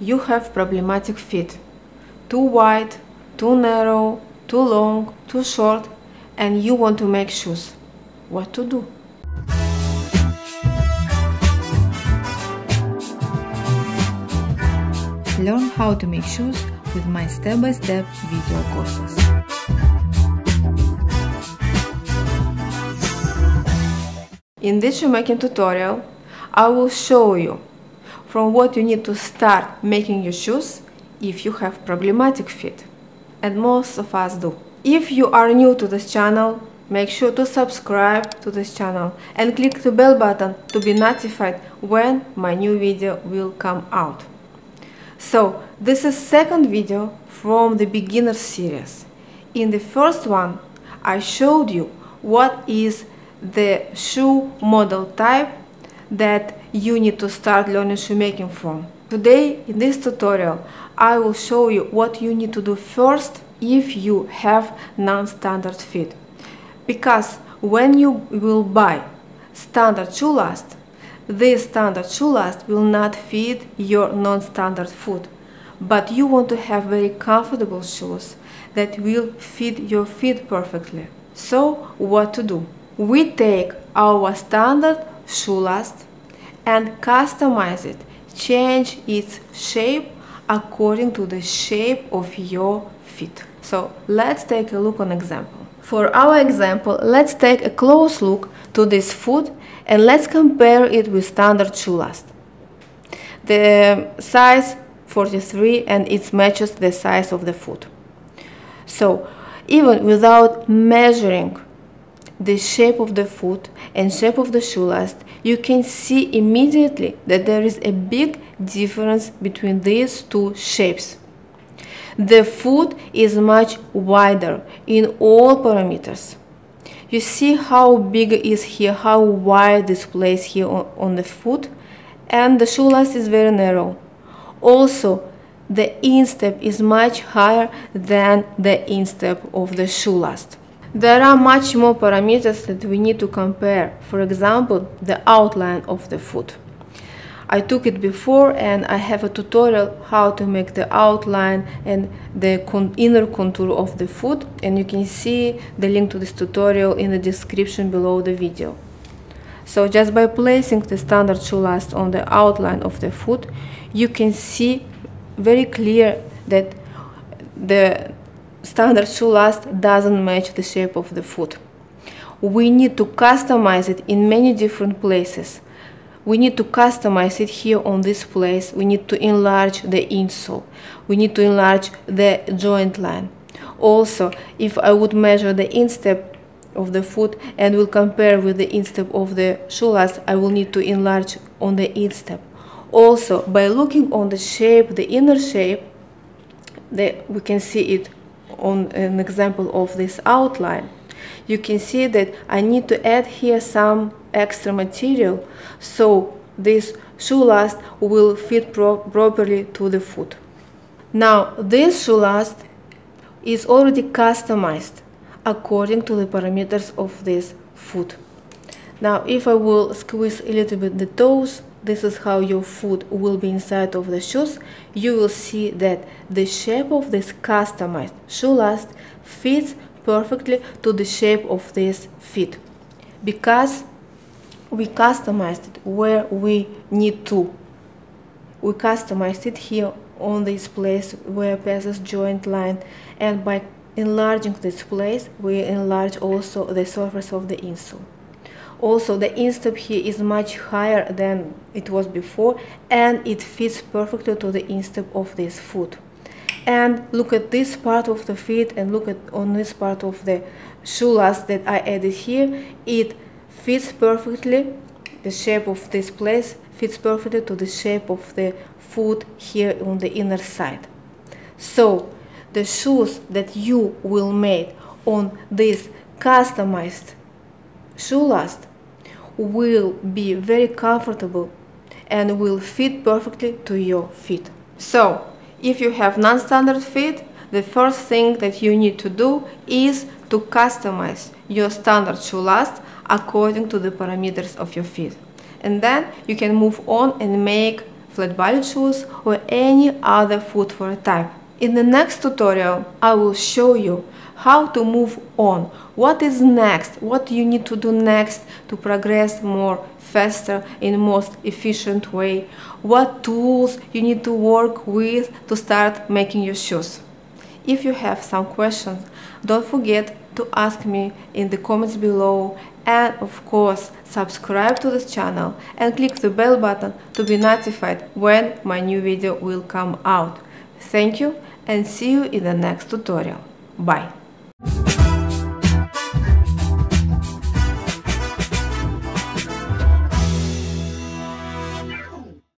You have problematic feet, too wide, too narrow, too long, too short, and you want to make shoes. What to do? Learn how to make shoes with my step-by-step video courses. In this shoemaking tutorial, I will show you from what you need to start making your shoes if you have problematic feet. And most of us do. If you are new to this channel, make sure to subscribe to this channel and click the bell button to be notified when my new video will come out. So, this is second video from the beginner series. In the first one, I showed you what is the shoe model type that you need to start learning shoemaking from. Today, in this tutorial, I will show you what you need to do first if you have non-standard feet. Because when you will buy standard shoe last, this standard shoe last will not fit your non-standard foot. But you want to have very comfortable shoes that will fit your feet perfectly. So, what to do? We take our standard shoe last and customize it, change its shape according to the shape of your feet. So let's take a look on example. For our example, let's take a close look to this foot and let's compare it with standard shoe last. The size 43 and it matches the size of the foot. So even without measuring the shape of the foot and shape of the shoe last, you can see immediately that there is a big difference between these two shapes. The foot is much wider in all parameters. You see how big is here, how wide this place here on the foot, and the shoe last is very narrow. Also, the instep is much higher than the instep of the shoe last. There are much more parameters that we need to compare, for example, the outline of the foot. I took it before and I have a tutorial how to make the outline and the inner contour of the foot, and you can see the link to this tutorial in the description below the video. So just by placing the standard shoe last on the outline of the foot, you can see very clear that the standard shoe last doesn't match the shape of the foot. We need to customize it in many different places. We need to customize it here on this place. We need to enlarge the insole. We need to enlarge the joint line. Also, if I would measure the instep of the foot and will compare with the instep of the shoe last, I will need to enlarge on the instep. Also, by looking on the shape, the inner shape, we can see it on an example of this outline. You can see that I need to add here some extra material so this shoe last will fit properly to the foot. Now this shoe last is already customized according to the parameters of this foot. Now if I will squeeze a little bit the toes, this is how your foot will be inside of the shoes. You will see that the shape of this customized shoe last fits perfectly to the shape of this feet, because we customized it where we need to. We customized it here on this place where passes joint line, and by enlarging this place we enlarge also the surface of the insole. Also, the instep here is much higher than it was before, and it fits perfectly to the instep of this foot. And look at this part of the feet and look at on this part of the shoe last that I added here. It fits perfectly, the shape of this place fits perfectly to the shape of the foot here on the inner side. So, the shoes that you will make on this customized shoe last will be very comfortable and will fit perfectly to your feet. So, if you have non-standard feet, the first thing that you need to do is to customize your standard shoe last according to the parameters of your feet. And then you can move on and make flat ballet shoes or any other footwear type. In the next tutorial, I will show you how to move on, what is next, what you need to do next to progress more faster in most efficient way, what tools you need to work with to start making your shoes. If you have some questions, don't forget to ask me in the comments below, and of course subscribe to this channel and click the bell button to be notified when my new video will come out. Thank you and see you in the next tutorial. Bye!